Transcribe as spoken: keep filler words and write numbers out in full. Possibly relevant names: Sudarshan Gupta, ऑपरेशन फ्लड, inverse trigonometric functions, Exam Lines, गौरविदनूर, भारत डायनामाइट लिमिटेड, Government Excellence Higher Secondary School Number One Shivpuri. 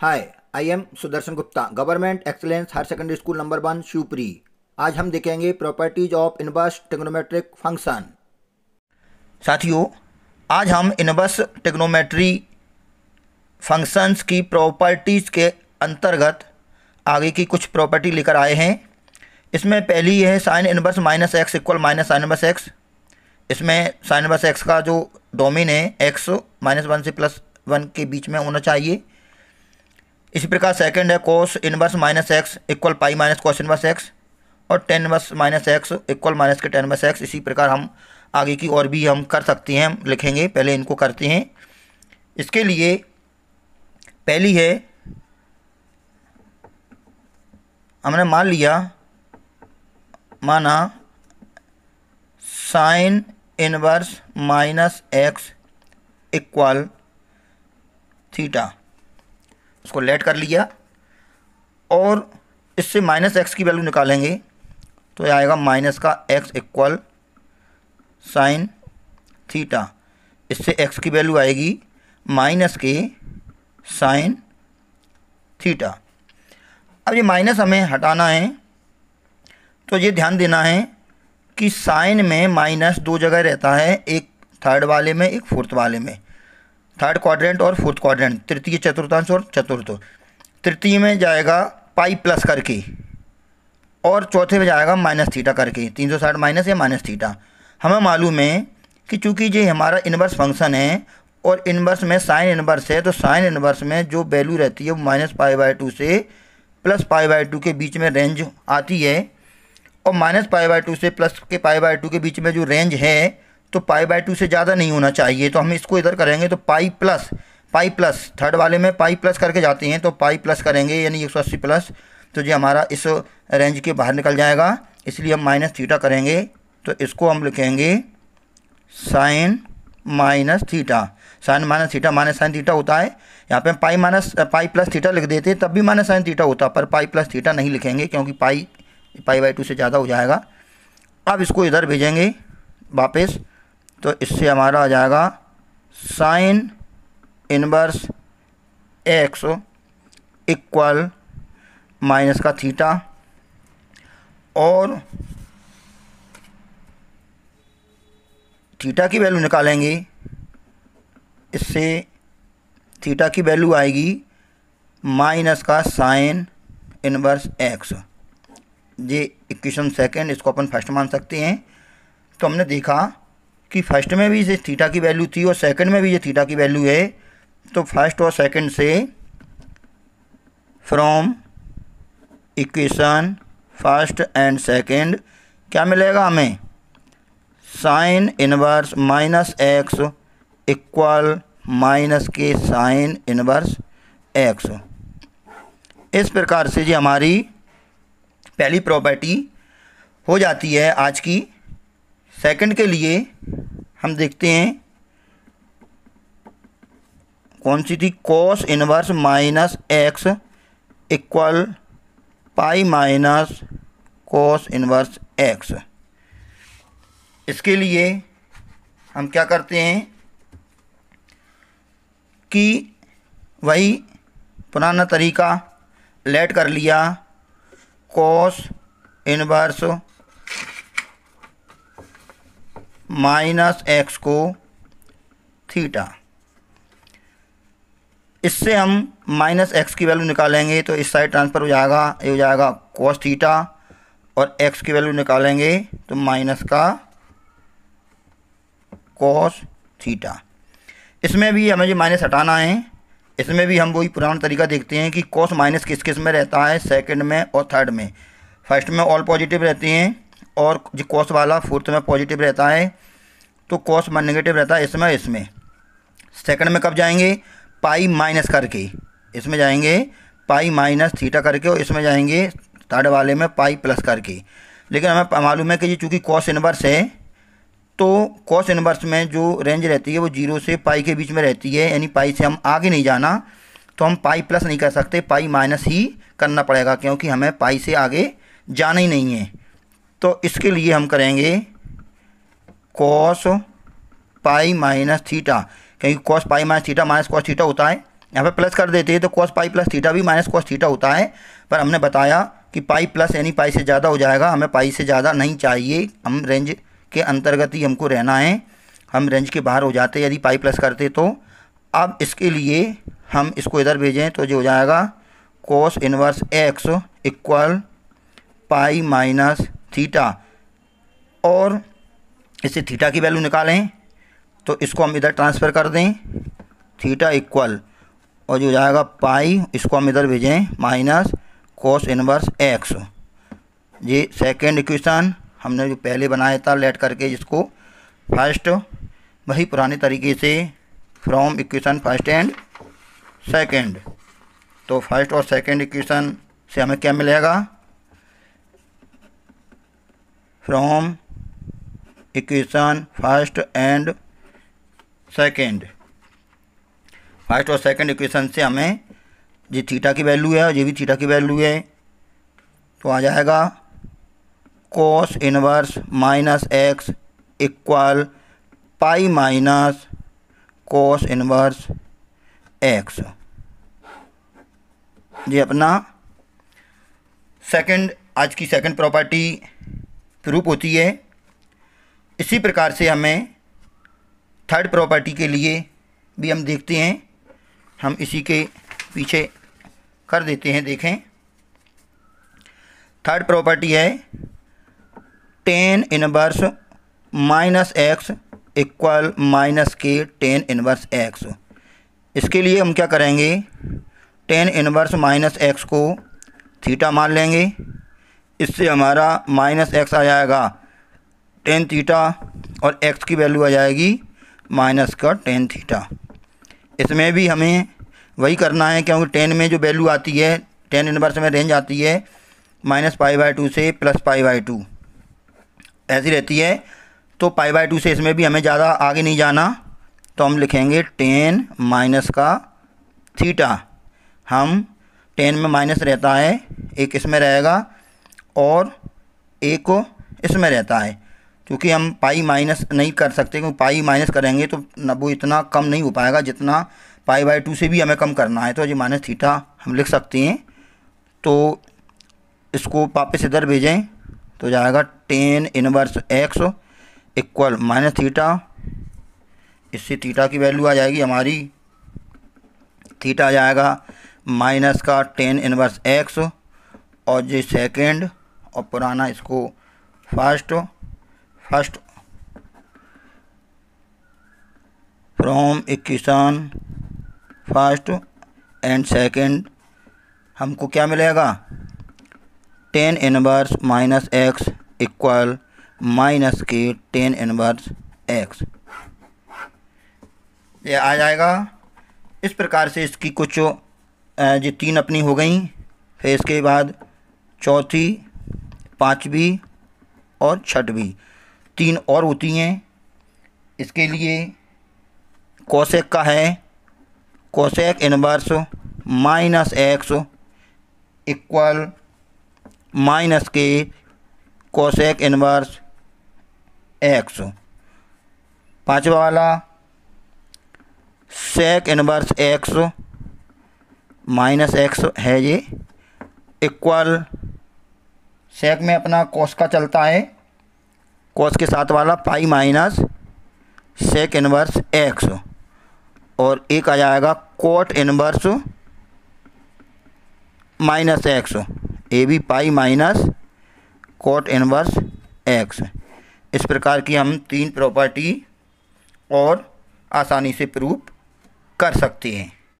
Hi, I am Sudarshan Gupta, government excellence higher secondary school number one Shivpuri. आज हम देखेंगे properties of inverse trigonometric function. साथियों, आज हम इनवर्स ट्रिग्नोमेट्री फंक्शंस की प्रॉपर्टीज के अंतर्गत आगे की कुछ प्रॉपर्टी लेकर आए हैं। इसमें पहली है sine inverse minus x equal minus sine inverse x. इसमें साइन इनवर्स एक्स का जो डोमेन है एक्स माइनस वन से प्लस वन के बीच में होना चाहिए। इसी प्रकार सेकंड है cos inverse minus x equal pi minus cos inverse x और tan inverse minus x equal minus के टेन इनवर्स एक्स। इसी प्रकार हम आगे की और भी हम कर सकते हैं, हम लिखेंगे, पहले इनको करते हैं। इसके लिए पहली है, हमने मान लिया माना sine inverse minus x equal theta, उसको लेट कर लिया और इससे माइनस एक्स की वैल्यू निकालेंगे तो आएगा माइनस का एक्स इक्वल साइन थीटा। इससे एक्स की वैल्यू आएगी माइनस के साइन थीटा। अब ये माइनस हमें हटाना है, तो ये ध्यान देना है कि साइन में माइनस दो जगह रहता है, एक थर्ड वाले में एक फोर्थ वाले में, थर्ड क्वाड्रेंट और फोर्थ क्वाड्रेंट, तृतीय चतुर्थांश और चतुर्थ। तृतीय में जाएगा पाई प्लस करके और चौथे में जाएगा माइनस थीटा करके, तीन सौ साठ माइनस या माइनस थीटा। हमें मालूम है कि चूंकि ये हमारा इनवर्स फंक्शन है और इनवर्स में साइन इनवर्स है, तो साइन इनवर्स में जो वैल्यू रहती है वो माइनस पाई बाई टू से प्लस पाई बाई टू के बीच में रेंज आती है, और माइनस पाई बाई टू से प्लस के पाई बाई टू के बीच में जो रेंज है तो पाई बाई टू से ज़्यादा नहीं होना चाहिए। तो हम इसको इधर करेंगे तो pi plus pi plus third वाले में पाई प्लस करके जाते हैं तो पाई प्लस करेंगे यानी एक सौ अस्सी प्लस, तो ये हमारा इस रेंज के बाहर निकल जाएगा, इसलिए हम माइनस थीटा करेंगे। तो इसको हम लिखेंगे sine minus theta. Sine minus theta minus sine theta होता है, यहाँ पे हम pi minus pi plus theta लिख देते तब भी माइनस साइन थीटा होता, पर पाई प्लस थीटा नहीं लिखेंगे क्योंकि पाई पाई बाई टू से ज़्यादा हो जाएगा। अब इसको इधर भेजेंगे वापस तो इससे हमारा आ जाएगा sine inverse x equal minus का थीटा और थीटा की वैल्यू निकालेंगे। इससे थीटा की वैल्यू आएगी माइनस का साइन इनवर्स एक्स। ये इक्वेशन सेकंड, इसको अपन फर्स्ट मान सकते हैं। तो हमने देखा कि फर्स्ट में भी ये थीटा की वैल्यू थी और सेकंड में भी ये थीटा की वैल्यू है, तो फर्स्ट और सेकंड से from equation first and second क्या मिलेगा हमें, sine inverse minus x equal minus के साइन इनवर्स एक्स। इस प्रकार से ये हमारी पहली प्रॉपर्टी हो जाती है आज की। सेकंड के लिए हम देखते हैं कौन सी थी, cos inverse minus x equal pi minus cos inverse x. इसके लिए हम क्या करते हैं कि वही पुराना तरीका, लेट कर लिया कॉस इनवर्स माइनस एक्स को थीटा। इससे हम माइनस एक्स की वैल्यू निकालेंगे तो इस साइड ट्रांसफ़र हो जाएगा, ये हो जाएगा कॉस थीटा, और एक्स की वैल्यू निकालेंगे तो माइनस का कॉस थीटा। इसमें भी हमें जो माइनस हटाना है, इसमें भी हम वही पुराना तरीका देखते हैं कि कॉस माइनस किस किस में रहता है, सेकंड में और थर्ड में। फर्स्ट में ऑल पॉजिटिव रहते हैं और जो कॉस वाला फोर्थ में पॉजिटिव रहता है, तो कॉस में नेगेटिव रहता है इसमें इसमें। सेकंड में कब जाएंगे, पाई माइनस करके, इसमें जाएंगे पाई माइनस थीटा करके, और इसमें जाएंगे थर्ड वाले में पाई प्लस करके। लेकिन हमें मालूम है कि ये चूँकि कॉस इनवर्स है तो कॉस इनवर्स में जो रेंज रहती है वो जीरो से पाई के बीच में रहती है, यानी पाई से हम आगे नहीं जाना, तो हम पाई प्लस नहीं कर सकते, पाई माइनस ही करना पड़ेगा क्योंकि हमें पाई से आगे जाना ही नहीं है। तो इसके लिए हम करेंगे कॉस पाई माइनस थीटा, क्योंकि cos pi minus theta minus cos theta होता है, यहाँ पे प्लस कर देते हैं तो कॉस पाई प्लस थीटा भी माइनस कॉस थीटा होता है, पर हमने बताया कि पाई प्लस यानी पाई से ज़्यादा हो जाएगा, हमें पाई से ज़्यादा नहीं चाहिए, हम रेंज के अंतर्गत ही हमको रहना है, हम रेंज के बाहर हो जाते यदि पाई प्लस करते तो। अब इसके लिए हम इसको इधर भेजें तो जो हो जाएगा cos inverse x equal pi minus theta, और इससे थीटा की वैल्यू निकालें तो इसको हम इधर ट्रांसफ़र कर दें थीटा इक्वल, और जो हो जाएगा पाई इसको हम इधर भेजें माइनस कॉस इनवर्स एक्स। ये सेकेंड इक्वेशन हमने जो पहले बनाया था लेट करके, जिसको फर्स्ट वही पुराने तरीके से from equation first and second. तो फर्स्ट और सेकेंड इक्वेशन से हमें क्या मिलेगा, from equation first and second, first और सेकेंड इक्वेशन से हमें ये थीटा की वैल्यू है और ये भी थीटा की वैल्यू है, तो आ जाएगा cos inverse minus x equal pi minus cos inverse x. ये अपना सेकंड, आज की सेकंड प्रॉपर्टी प्रूफ होती है। इसी प्रकार से हमें थर्ड प्रॉपर्टी के लिए भी हम देखते हैं, हम इसी के पीछे कर देते हैं। देखें थर्ड प्रॉपर्टी है tan inverse minus x equal minus के टेन इनवर्स एक्स। इसके लिए हम क्या करेंगे, टेन इनवर्स माइनस एक्स को थीटा मान लेंगे, इससे हमारा माइनस एक्स आ जाएगा टेन थीटा और एक्स की वैल्यू आ जाएगी माइनस का टेन थीटा। इसमें भी हमें वही करना है, क्योंकि टेन में जो वैल्यू आती है, टेन इनवर्स में रेंज आती है माइनस पाई बाई टू से प्लस पाई बाई टू ऐसी रहती है, तो पाई बाई टू से इसमें भी हमें ज़्यादा आगे नहीं जाना, तो हम लिखेंगे टेन माइनस का थीटा। हम टेन में माइनस रहता है, एक इसमें रहेगा और एक इसमें रहता है, क्योंकि हम पाई माइनस नहीं कर सकते, क्योंकि पाई माइनस करेंगे तो वो इतना कम नहीं हो पाएगा जितना पाई बाई टू से भी हमें कम करना है, तो ये माइनस थीटा हम लिख सकते हैं। तो इसको वापस इधर भेजें तो जाएगा tan inverse x equal minus theta, इससे थीटा की वैल्यू आ जाएगी हमारी, थीटा आ जाएगा माइनस का टेन इनवर्स एक्स, और ये सेकेंड और पुराना इसको first, first from equation first and second हमको क्या मिलेगा, tan inverse minus x equal minus के टेन इनवर्स एक्स। ये आ जाएगा। इस प्रकार से इसकी कुछ ये तीन अपनी हो गई, फिर इसके बाद चौथी, पांचवी और छठवीं तीन और होती हैं। इसके लिए कोसेक का है cosec inverse minus x equal minus के कोसेक इनवर्स एक्स। पाँचवा वाला sec inverse x minus x है, ये इक्वल सेक में अपना कोस का चलता है, कोस के साथ वाला pi minus sec inverse x, और एक आ जाएगा cot inverse minus x, A B pi minus cot inverse x. इस प्रकार की हम तीन प्रॉपर्टी और आसानी से प्रूफ कर सकते हैं।